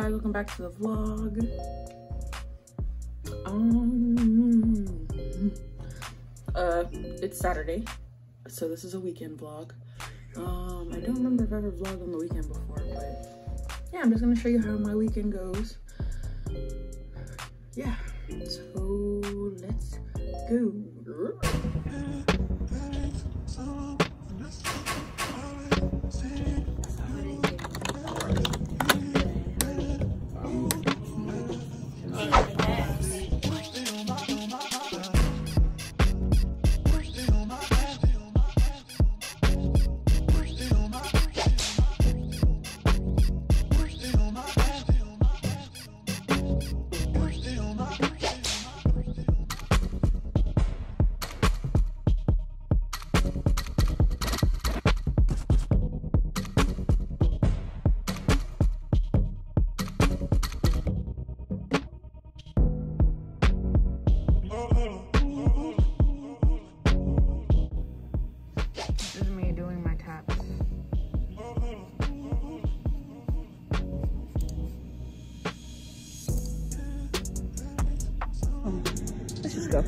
guys, welcome back to the vlog. It's Saturday, so this is a weekend vlog. I don't remember if I ever vlogged on the weekend before, but yeah, I'm just gonna show you how my weekend goes. Yeah, so let's go.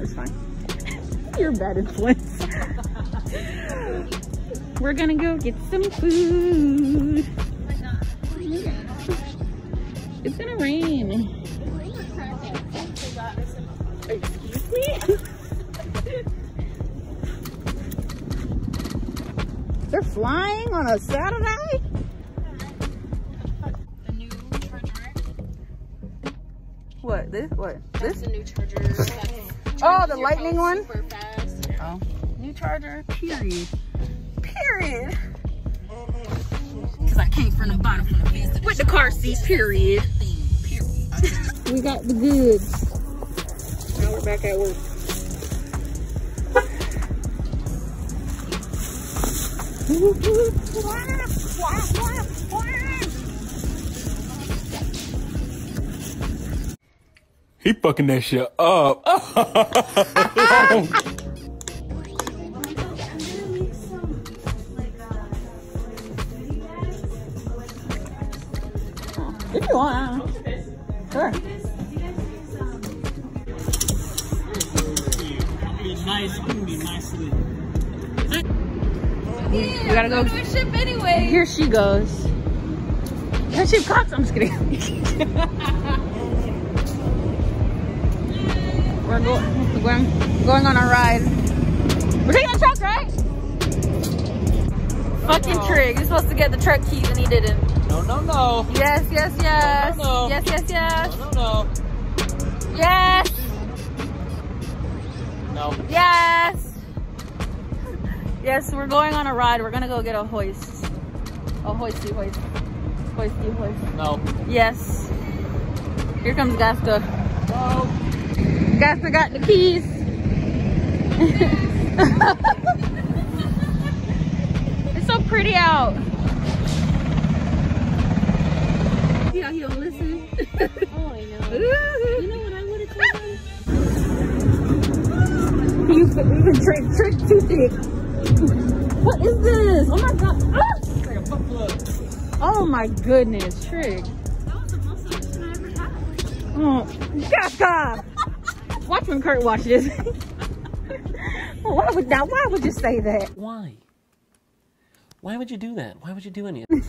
It's fine. You're a bad influence. We're gonna go get some food. It's gonna rain. Excuse me? They're flying on a Saturday? The new charger. What? This? What? This? That's the new charger. Oh, the lightning one? Super fast. Oh. New charger, period. Period. Because I came from the bottom from the base. With the car seat, period. We got the goods. Now we're back at work. He fucking that shit up. If you want, sure. We gotta go. Ship anyway. Here she goes. That ship cops. I'm just kidding. We're going on a ride. We're taking a truck, right? No, fucking no. Trig. You're supposed to get the truck keys and he didn't. No, no, no. Yes, yes, yes. No, no, no. Yes, yes, yes. No, no, no. Yes. No. Yes. Yes, we're going on a ride. We're going to go get a hoist. A hoisty hoist. Hoisty hoist. No. Yes. Here comes Gasta. No. Gasta got the keys. It's so pretty out. See how he don't listen? Oh, I know. You know what I would have told him? You've been tricked too thick. What is this? Oh my god. Ah! It's like a buffalo. Oh my goodness, Trig. That was the most option I ever had. Oh, Gasta! Watch when Kurt watches. Why would you say that? Why? Why would you do that? Why would you do any of that?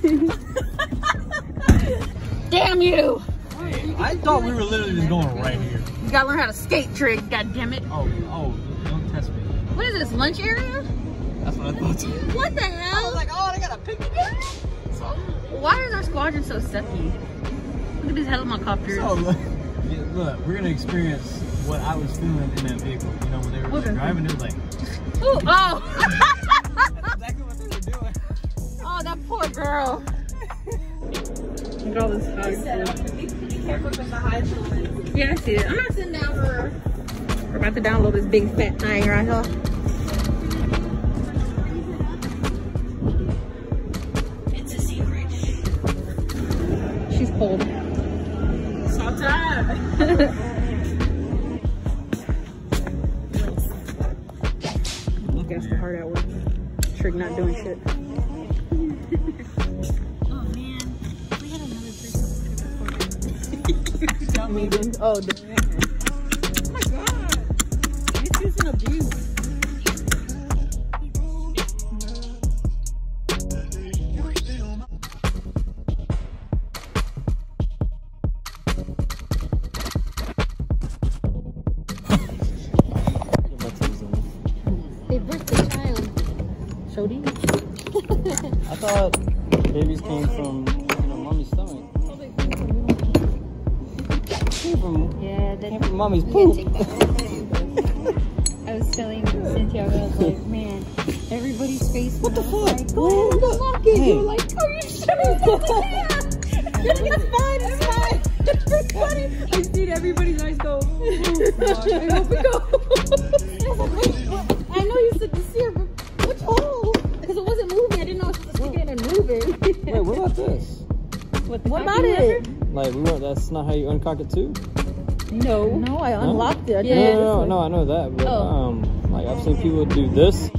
Damn you! Hey, I thought we were literally just going right here. You gotta learn how to skate, Trig, god damn it. Oh, don't test me. What is this, lunch area? That's what I thought. What the hell? I was like, oh, they got a picnic area? So, why is our squadron so sucky? Look at these helicopters. So, look, we're gonna experience what I was feeling in that vehicle, you know, when they were driving, it was like, ooh, oh! That's exactly what they were doing. Oh, that poor girl. Look at all this high. Yeah, I see it. I'm not sitting down for her. We're about to download this big fat thing right here. It's a secret. She's cold. So tired. Hard at work. Trig not doing shit. Oh man, we had another person. Oh, oh my God. It's just an abuse. They birthed the child. Shodi? I thought babies came from, you know, mommy's stomach. Oh, they came from mommy's. Yeah, they came from mommy's poop. I was telling Santiago, I was like, man, everybody's face. What the fuck? Like, go ahead, unlock it. You were like, oh, you sure? It's fine, it's fine. It's funny. I seen everybody's eyes go, oh, God, I hope it goes. I was like, wait, what? I know you said this year, but which hole? Because it wasn't moving. I didn't know it was sticking and moving. Wait, what about this? What about it? Like, that's not how you uncock it too? No. No, I unlocked it. Yeah. No, I know that. But, like, I've seen people do this.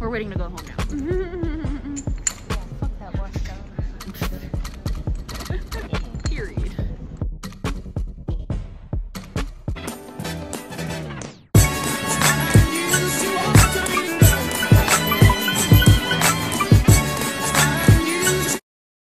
We're waiting to go home now.